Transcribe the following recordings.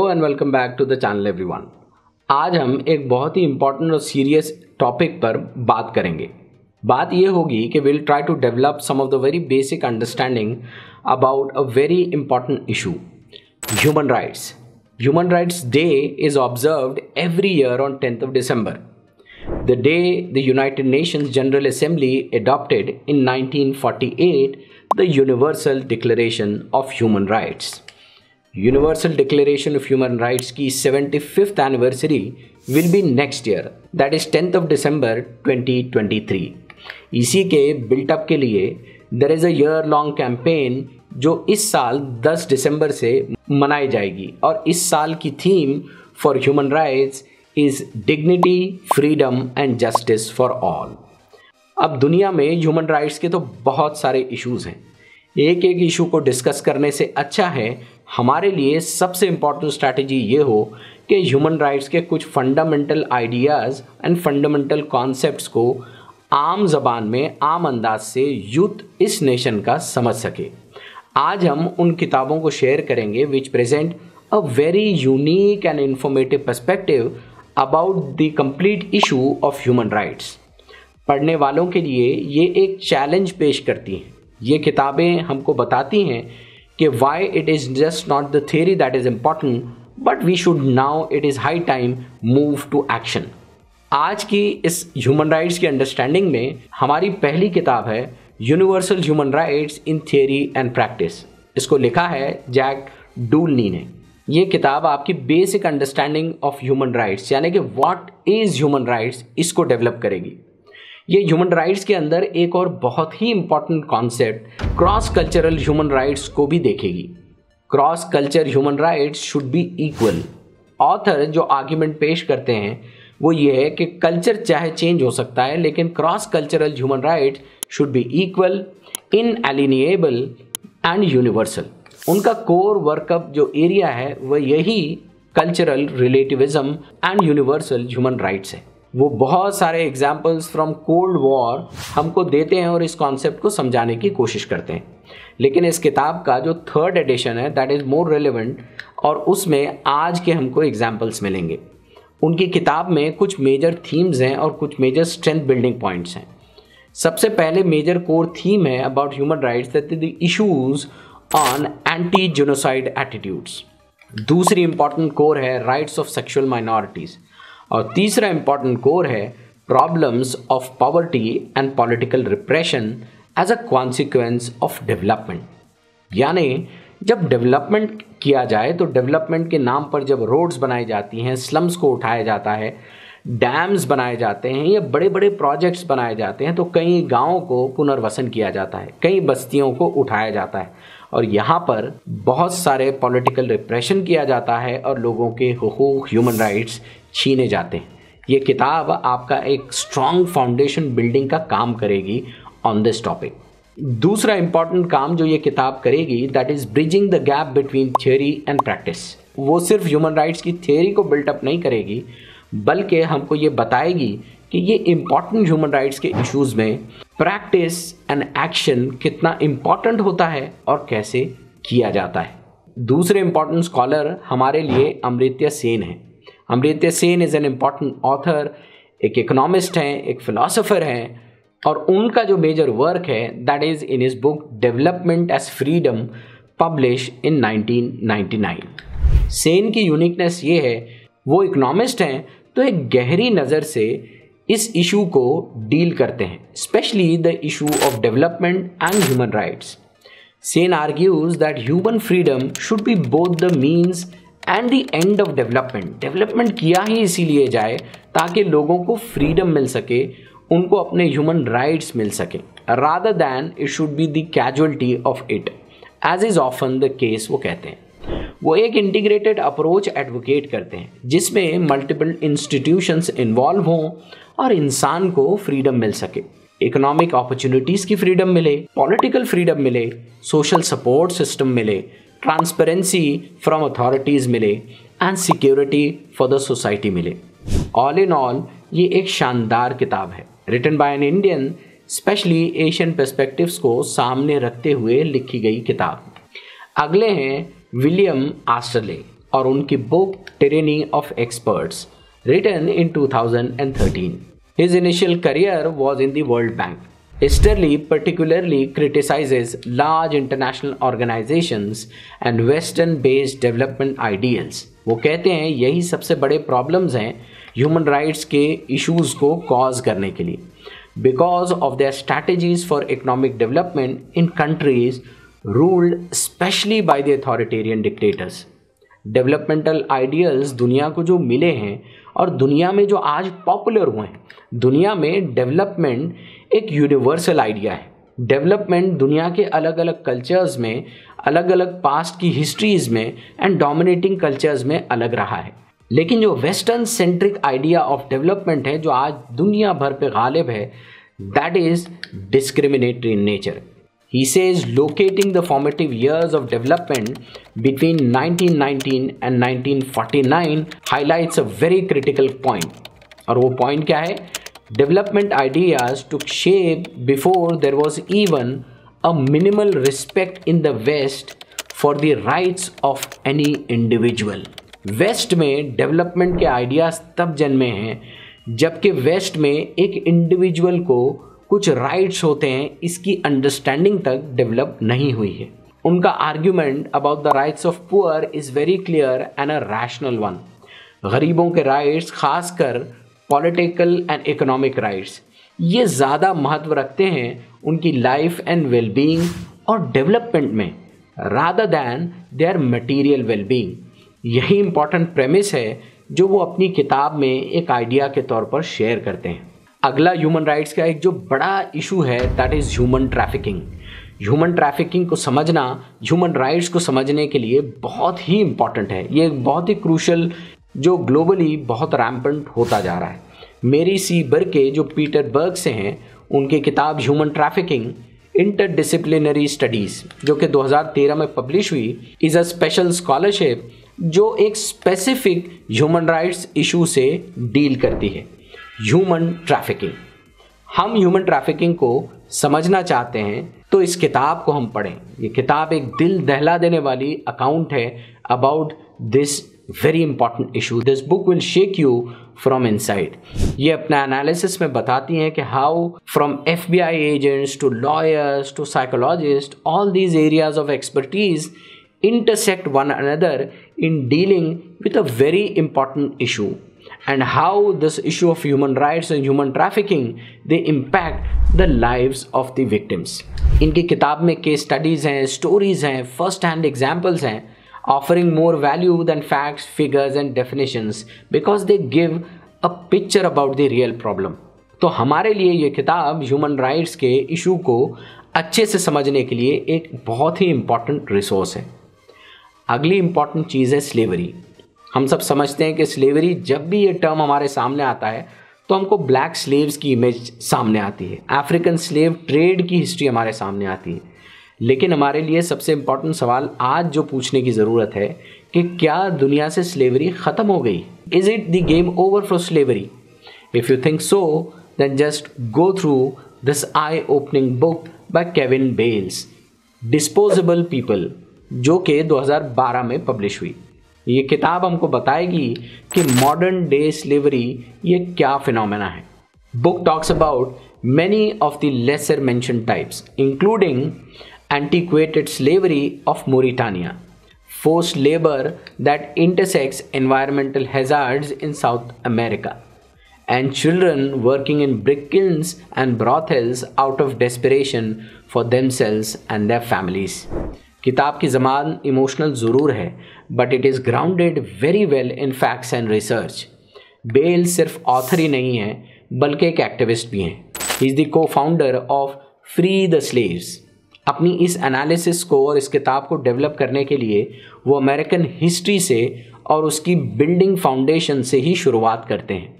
Hello and welcome back to the channel everyone. आज हम एक बहुत ही इम्पॉर्टेंट और सीरियस टॉपिक पर बात करेंगे। बात ये होगी कि we will try to develop some of the very basic understanding about a very important issue, human rights. Human rights day is observed every year on 10th of December, the day the United Nations General Assembly adopted in 1948 the Universal Declaration of human Rights. Universal Declaration of human rights की 75th anniversary will be next year, that is 10th of December 2023। इसी के built up के लिए there is a year long campaign जो इस साल 10 दिसंबर से मनाई जाएगी और इस साल की theme for human rights is dignity, freedom and justice for all. अब दुनिया में ह्यूमन राइट्स के तो बहुत सारे इश्यूज़ हैं, एक एक इशू को डिस्कस करने से अच्छा है हमारे लिए सबसे इम्पॉर्टेंट स्ट्रैटेजी ये हो कि ह्यूमन राइट्स के कुछ fundamental ideas and fundamental concepts को आम जबान में, आम अंदाज से यूथ इस नेशन का समझ सके। आज हम उन किताबों को शेयर करेंगे which present a very unique and informative perspective about the complete issue of human rights. पढ़ने वालों के लिए ये एक चैलेंज पेश करती हैं। ये किताबें हमको बताती हैं कि why it is just not the theory that is important but we should now, it is high time move to action. आज की इस ह्यूमन राइट्स की अंडरस्टैंडिंग में हमारी पहली किताब है universal human rights in theory and practice. इसको लिखा है जैक डॉनली ने। ये किताब आपकी basic understanding of human rights यानी कि व्हाट इज़ ह्यूमन राइट्स, इसको डेवलप करेगी। ये ह्यूमन राइट्स के अंदर एक और बहुत ही important concept cross cultural human rights को भी देखेगी। Cross culture human rights should be equal. Author जो आर्ग्यूमेंट पेश करते हैं वो ये है कि कल्चर चाहे चेंज हो सकता है लेकिन cross cultural human rights should be equal, inalienable and universal. उनका कोर वर्कअप जो एरिया है वह यही cultural relativism and universal human rights है। वो बहुत सारे एग्जाम्पल्स फ्रॉम कोल्ड वॉर हमको देते हैं और इस कॉन्सेप्ट को समझाने की कोशिश करते हैं। लेकिन इस किताब का जो 3rd एडिशन है दैट इज़ मोर रेलेवेंट और उसमें आज के हमको एग्जाम्पल्स मिलेंगे। उनकी किताब में कुछ मेजर थीम्स हैं और कुछ मेजर स्ट्रेंथ बिल्डिंग पॉइंट्स हैं। सबसे पहले मेजर कोर थीम है about human rights that the issues on anti genocide attitudes. दूसरी इम्पॉर्टेंट कोर है राइट्स ऑफ सेक्शुअल माइनॉरिटीज़ और तीसरा इम्पॉर्टेंट कोर है problems of poverty and political repression as a consequence of development. यानी जब development किया जाए तो डेवलपमेंट के नाम पर जब रोड्स बनाई जाती हैं, स्लम्स को उठाया जाता है, डैम्स बनाए जाते हैं या बड़े बड़े प्रोजेक्ट्स बनाए जाते हैं तो कई गाँवों को पुनर्वसन किया जाता है, कई बस्तियों को उठाया जाता है और यहाँ पर बहुत सारे पॉलिटिकल रिप्रेशन किया जाता है और लोगों के हुकूक, ह्यूमन राइट्स छीने जाते हैं। ये किताब आपका एक स्ट्रॉन्ग फाउंडेशन बिल्डिंग का काम करेगी ऑन दिस टॉपिक। दूसरा इम्पॉर्टेंट काम जो ये किताब करेगी that is bridging the gap between theory and practice. वो सिर्फ ह्यूमन राइट्स की थ्योरी को बिल्टअप नहीं करेगी बल्कि हमको ये बताएगी कि ये इम्पॉर्टेंट ह्यूमन राइट्स के इश्यूज़ में प्रैक्टिस एंड एक्शन कितना इम्पॉर्टेंट होता है और कैसे किया जाता है। दूसरे इम्पॉर्टेंट स्कॉलर हमारे लिए अमर्त्य सेन हैं। Amartya Sen is an important author, एक इकोनॉमिस्ट हैं, एक फिलासफ़र हैं और उनका जो मेजर वर्क है that is in his book development as freedom, publish in 1999। Sen की यूनिकनेस ये है, वो इकोनॉमिस्ट हैं तो एक गहरी नज़र से इस इशू को डील करते हैं, specially the issue of development and human rights. Sen argues that human freedom should be both the means and the end of development. Development किया ही इसीलिए जाए ताकि लोगों को फ्रीडम मिल सके, उनको अपने ह्यूमन राइट्स मिल सके, rather than it should be the casualty of it as is often the case. वो कहते हैं वो एक इंटीग्रेटेड अप्रोच एडवोकेट करते हैं जिसमें मल्टीपल इंस्टीट्यूशंस इन्वॉल्व हों और इंसान को फ्रीडम मिल सके, इकोनॉमिक अपॉर्चुनिटीज़ की फ्रीडम मिले, पॉलिटिकल फ्रीडम मिले, सोशल सपोर्ट सिस्टम मिले, ट्रांसपेरेंसी फ्रॉम अथॉरिटीज़ मिले and security for the society मिले। ऑल इन ऑल ये एक शानदार किताब है, written by an Indian, specially Asian perspectives को सामने रखते हुए लिखी गई किताब। अगले हैं विलियम ईस्टरले। और उनकी book tyranny of experts written in 2013. His initial career was in the World Bank. Easterly particularly criticizes large international organizations and Western-based development ideals. वो कहते हैं यही सबसे बड़े problems हैं human rights के issues को cause करने के लिए because of their strategies for economic development in countries ruled especially by the authoritarian dictators. Developmental ideals दुनिया को जो मिले हैं और दुनिया में जो आज पॉपुलर हुए हैं, दुनिया में डेवलपमेंट एक यूनिवर्सल आइडिया है. डेवलपमेंट दुनिया के अलग अलग कल्चर्स में, अलग अलग पास्ट की हिस्ट्रीज़ में एंड डोमिनेटिंग कल्चर्स में अलग रहा है. लेकिन जो western centric idea of development है जो आज दुनिया भर पर गालिब है, that is discriminatory in nature. He says locating the formative years of development between 1919 and 1949 highlights a very critical point. और वो point क्या है? Development ideas took shape before there was even a minimal respect in the West for the rights of any individual. West में development के ideas तब जन्मे हैं जबकि West में एक individual को कुछ राइट्स होते हैं इसकी अंडरस्टैंडिंग तक डेवलप नहीं हुई है. उनका argument about the rights of poor is very clear and a rational one. गरीबों के राइट्स, खासकर पॉलिटिकल एंड इकोनॉमिक राइट्स, ये ज़्यादा महत्व रखते हैं उनकी लाइफ एंड वेलबींग और डेवलपमेंट में rather than their material wellbeing. यही इम्पॉर्टेंट प्रेमिस है जो वो अपनी किताब में एक आइडिया के तौर पर शेयर करते हैं. अगला ह्यूमन राइट्स का एक जो बड़ा इशू है that is human trafficking. Human trafficking को समझना ह्यूमन राइट्स को समझने के लिए बहुत ही इम्पॉर्टेंट है. ये एक बहुत ही क्रूशल जो ग्लोबली बहुत रैम्पेंट होता जा रहा है. मेरी सी बर्ग के जो पीटरबर्ग से हैं उनकी किताब ह्यूमन ट्रैफिकिंग इंटरडिसिप्लिनरी स्टडीज़ जो कि 2013 में पब्लिश हुई इज़ अ स्पेशल स्कॉलरशिप जो एक स्पेसिफिक ह्यूमन राइट्स इशू से डील करती है. ह्यूमन ट्रैफिकिंग, हम ह्यूमन ट्रैफिकिंग को समझना चाहते हैं तो इस किताब को हम पढ़ें. ये किताब एक दिल दहला देने वाली अकाउंट है about this very important issue. This book will shake you from inside. ये अपना एनालिसिस में बताती हैं कि how from FBI agents to lawyers to psychologist all these areas of expertise intersect one another in dealing with a very important issue and how this issue of human rights and human trafficking they impact the lives of the victims. इनकी किताब में case studies हैं, stories हैं, first hand examples हैं, offering more value than facts, figures and definitions because they give a picture about the real problem. तो हमारे लिए ये किताब ह्यूमन राइट्स के इशू को अच्छे से समझने के लिए एक बहुत ही इम्पॉर्टेंट रिसोर्स है. अगली इम्पॉर्टेंट चीज़ है स्लेवरी. हम सब समझते हैं कि स्लेवरी जब भी ये टर्म हमारे सामने आता है तो हमको ब्लैक स्लेव्स की इमेज सामने आती है, अफ्रीकन स्लेव ट्रेड की हिस्ट्री हमारे सामने आती है. लेकिन हमारे लिए सबसे इम्पॉर्टेंट सवाल आज जो पूछने की ज़रूरत है कि क्या दुनिया से स्लेवरी ख़त्म हो गई? Is it the game over for slavery? If you think so then just go through this eye opening book by Kevin Bales disposable people जो कि 2012 में पब्लिश हुई. ये किताब हमको बताएगी कि मॉडर्न डे स्लेवरी ये क्या फिनोमेना है. Book talks about many of the lesser mention types including antiquated slavery of Mauritania, forced labour that intersects environmental hazards in South America, and children working in brick kilns and brothels out of desperation for themselves and their families. किताब की ज़बान emotional ज़रूर है but it is grounded very well in facts and research. Bell सिर्फ author ही नहीं है बल्कि एक एक्टिविस्ट भी हैं. He is the co founder of free the slaves. अपनी इस एनालिसिस को और इस किताब को डेवलप करने के लिए वो अमेरिकन हिस्ट्री से और उसकी बिल्डिंग फाउंडेशन से ही शुरुआत करते हैं.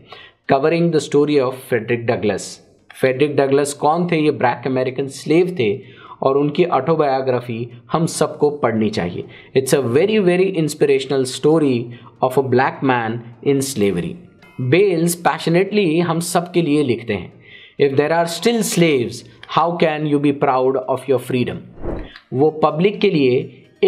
Covering the story of Frederick Douglass. Frederick Douglass कौन थे? ये ब्लैक अमेरिकन स्लेव थे और उनकी ऑटोबायोग्राफी हम सबको पढ़नी चाहिए. It's a very very inspirational story of a black man in slavery. Bales passionately हम सब के लिए लिखते हैं, if there are still slaves how can you be proud of your freedom. वो पब्लिक के लिए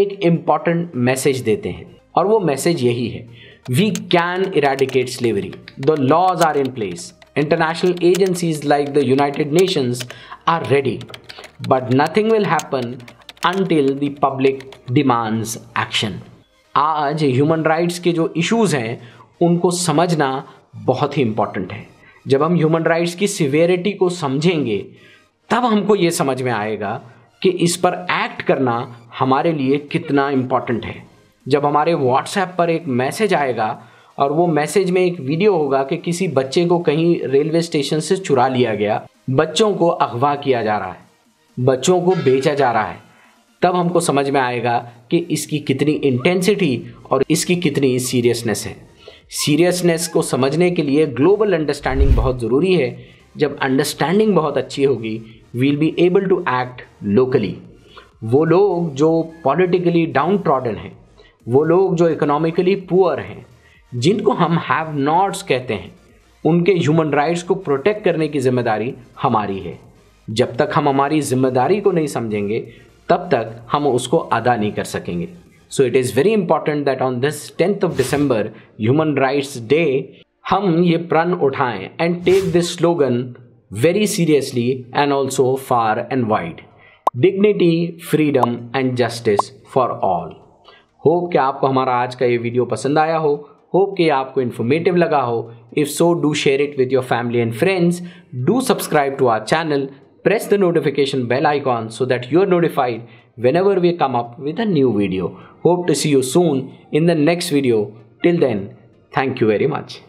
एक इम्पॉर्टेंट मैसेज देते हैं. और वो मैसेज यही है, we can eradicate slavery, the laws are in place, international agencies like the United Nations are ready, but nothing will happen until the public demands action. आज ह्यूमन राइट्स के जो issues हैं उनको समझना बहुत ही इम्पॉर्टेंट है। जब हम ह्यूमन राइट्स की सीवियरिटी को समझेंगे तब हमको ये समझ में आएगा कि इस पर एक्ट करना हमारे लिए कितना इम्पॉर्टेंट है। जब हमारे व्हाट्सएप पर एक मैसेज आएगा और वो मैसेज में एक वीडियो होगा कि किसी बच्चे को कहीं रेलवे स्टेशन से चुरा लिया गया, बच्चों को अगवा किया जा रहा है, बच्चों को बेचा जा रहा है, तब हमको समझ में आएगा कि इसकी कितनी इंटेंसिटी और इसकी कितनी सीरियसनेस है। सीरियसनेस को समझने के लिए ग्लोबल अंडरस्टैंडिंग बहुत ज़रूरी है। जब अंडरस्टैंडिंग बहुत अच्छी होगी, we'll be able to act locally. वो लोग जो पॉलिटिकली डाउन ट्रॉडन हैं, वो लोग जो इकोनॉमिकली पुअर हैं, जिनको हम हैव नॉट्स कहते हैं, उनके ह्यूमन राइट्स को प्रोटेक्ट करने की जिम्मेदारी हमारी है। जब तक हम हमारी जिम्मेदारी को नहीं समझेंगे तब तक हम उसको अदा नहीं कर सकेंगे। So it is very important that on this 10th of December, Human Rights Day, हम ये प्रण उठाएं and take this slogan very seriously and also far and wide. Dignity, freedom and justice for all. Hope कि आपको हमारा आज का ये वीडियो पसंद आया हो, hope कि आपको informative लगा हो. If so, do share it with your family and friends. Do subscribe to our channel. Press the notification bell icon so that you are notified whenever we come up with a new video. Hope to see you soon in the next video. Till then, thank you very much.